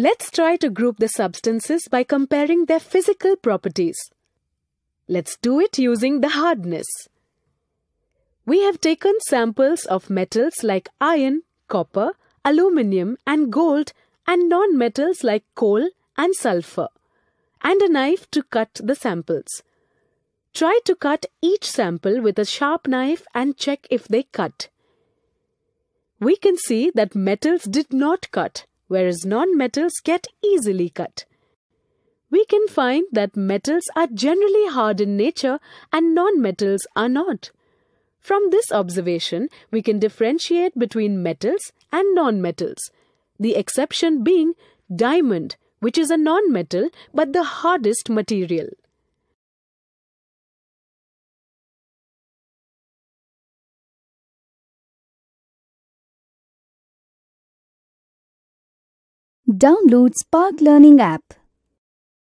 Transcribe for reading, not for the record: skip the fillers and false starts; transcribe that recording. Let's try to group the substances by comparing their physical properties. Let's do it using the hardness. We have taken samples of metals like iron, copper, aluminium and gold and non-metals like coal and sulfur, and a knife to cut the samples. Try to cut each sample with a sharp knife and check if they cut. We can see that metals did not cut, whereas non-metals get easily cut. We can find that metals are generally hard in nature and non-metals are not. From this observation, we can differentiate between metals and non-metals, the exception being diamond, which is a non-metal but the hardest material. Download Spark Learning app.